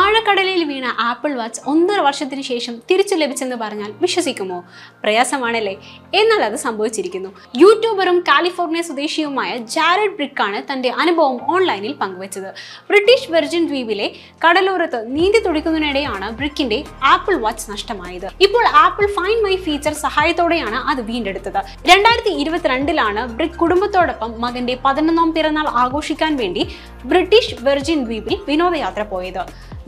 ആഴക്കടലിൽ വീണ apple watch 1.5 വർഷത്തിന് ശേഷം തിരിച്ചു ലഭിച്ചെന്ന് പറഞ്ഞാൽ വിശ്വസിക്കുമോ? പ്രയാസമാണല്ലേ. എന്നാൽ അത് സംഭവിച്ചിരിക്കുന്നു. യൂട്യൂബറും കാലിഫോർണിയ സ്വദേശിയുമായ ജാരഡ് ബ്രിക്കാണ് തൻ്റെ അനുഭവം ഓൺലൈനിൽ പങ്കുവച്ചത്. ബ്രിട്ടീഷ് വെർജിൻ ദ്വീപിലെ കടലോരത്ത് നീന്തി തുടിക്കുന്നതിനിടെയാണ് ബ്രിക്കിന്റെ ആപ്പിൾ വാച്ച് നഷ്ടമായത്. ഇപ്പോൾ ആപ്പിൾ ഫൈൻഡ് മൈ ഫീച്ചർ സഹായത്തോടെയാണ് അത് വീണ്ടെടുത്തത്. 2022-ലാണ് ബ്രിക്ക് കുടുംബത്തോടൊപ്പം മകന്റെ 11ാം പിറന്നാൾ ആഘോഷിക്കാൻ വേണ്ടി ബ്രിട്ടീഷ് വെർജിൻ ദ്വീപിൽ വിനോദയാത്ര പോയത്.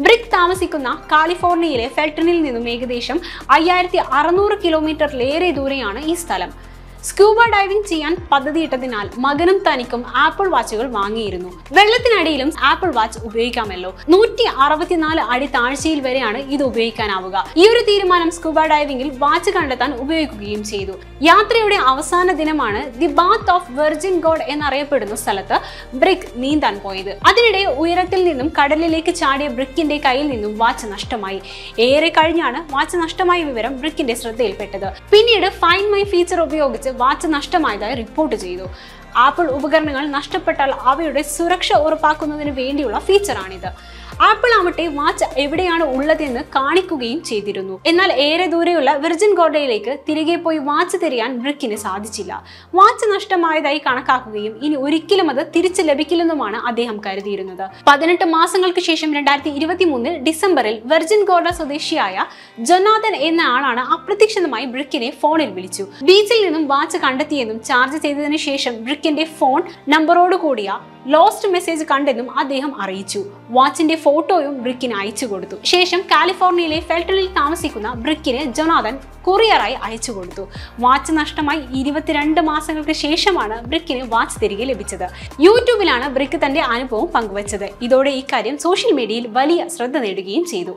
ബ്രിക്ക് താമസിക്കുന്ന കാലിഫോർണിയയിലെ ഫെൽട്ടണിൽ നിന്നും ഏകദേശം 5600 കിലോമീറ്ററിലേറെ ദൂരെയാണ് ഈ സ്ഥലം. സ്ക്യൂബ ഡൈവിംഗ് ചെയ്യാൻ പദ്ധതിയിട്ടതിനാൽ മകനും തനിക്കും ആപ്പിൾ വാച്ചുകൾ വാങ്ങിയിരുന്നു. വെള്ളത്തിനടിയിലും ആപ്പിൾ വാച്ച് ഉപയോഗിക്കാമല്ലോ. 164 അടി താഴ്ചയിൽ വരെയാണ് ഇത് ഉപയോഗിക്കാനാവുക. ഈ ഒരു തീരുമാനം സ്ക്യൂബ ഡൈവിംഗിൽ വാച്ച് കണ്ടെത്താൻ ഉപയോഗിക്കുകയും ചെയ്തു. യാത്രയുടെ അവസാന ദിനമാണ് the Baat of Virgin God എന്നറിയപ്പെടുന്ന സ്ഥലത്ത് ബ്രിക്ക് നീന്താൻ പോയത്. അതിനിടെ ഉയരത്തിൽ നിന്നും കടലിലേക്ക് ചാടിയ ബ്രിക്കിന്റെ കയ്യിൽ നിന്നും വാച്ച് നഷ്ടമായി. ഏറെ കഴിഞ്ഞാണ് വാച്ച് നഷ്ടമായ വിവരം ബ്രിക്കിന്റെ ശ്രദ്ധയിൽപ്പെട്ടത്. പിന്നീട് ഫൈൻഡ് മൈ ഫീച്ചർ ഉപയോഗിച്ച് വാച്ച് നഷ്ടമായതായി റിപ്പോർട്ട് ചെയ്തു. ആപ്പിൾ ഉപകരണങ്ങൾ നഷ്ടപ്പെട്ടാൽ അവയുടെ സുരക്ഷ ഉറപ്പാക്കുന്നതിന് വേണ്ടിയുള്ള ഫീച്ചറാണിത്. ആപ്പിൾ ആവട്ടെ വാച്ച് എവിടെയാണ് ഉള്ളതെന്ന് കാണിക്കുകയും ചെയ്തിരുന്നു. എന്നാൽ ഏറെ ദൂരെയുള്ള വെർജിൻ ഗോർഡയിലേക്ക് തിരികെ പോയി വാച്ച് തിരയാൻ ബ്രിക്കിന് സാധിച്ചില്ല. വാച്ച് നഷ്ടമായതായി കണക്കാക്കുകയും ഇനി ഒരിക്കലും അത് തിരിച്ചു ലഭിക്കില്ലെന്നുമാണ് അദ്ദേഹം കരുതിയിരുന്നത്. 18 മാസങ്ങൾക്ക് ശേഷം 2023 ഡിസംബറിൽ വെർജിൻ ഗോർഡ സ്വദേശിയായ ജൊനാഥൻ എന്ന ആളാണ് അപ്രതീക്ഷിതമായി ബ്രിക്കിനെ ഫോണിൽ വിളിച്ചു. ബീച്ചിൽ നിന്നും വാച്ച് കണ്ടെത്തിയെന്നും ചാർജ് ചെയ്തതിനു ശേഷം ബ്രിക്കിന്റെ ഫോൺ നമ്പറോട് കൂടിയ ലോസ്റ്റ് മെസ്സേജ് കണ്ടെന്നും അദ്ദേഹം അറിയിച്ചു. വാച്ചിന്റെ ഫോട്ടോയും ബ്രിക്കിന് അയച്ചു കൊടുത്തു. ശേഷം കാലിഫോർണിയയിലെ ഫെൽട്ടണിൽ താമസിക്കുന്ന ബ്രിക്കിന് ജൊനാഥൻ കൊറിയറായി അയച്ചു കൊടുത്തു. വാച്ച് നഷ്ടമായി 22 മാസങ്ങൾക്ക് ശേഷമാണ് ബ്രിക്കിന് വാച്ച് തിരികെ ലഭിച്ചത്. യൂട്യൂബിലാണ് ബ്രിക്ക് തന്റെ അനുഭവം പങ്കുവച്ചത്. ഇതോടെ ഇക്കാര്യം സോഷ്യൽ മീഡിയയിൽ വലിയ ശ്രദ്ധ നേടുകയും ചെയ്തു.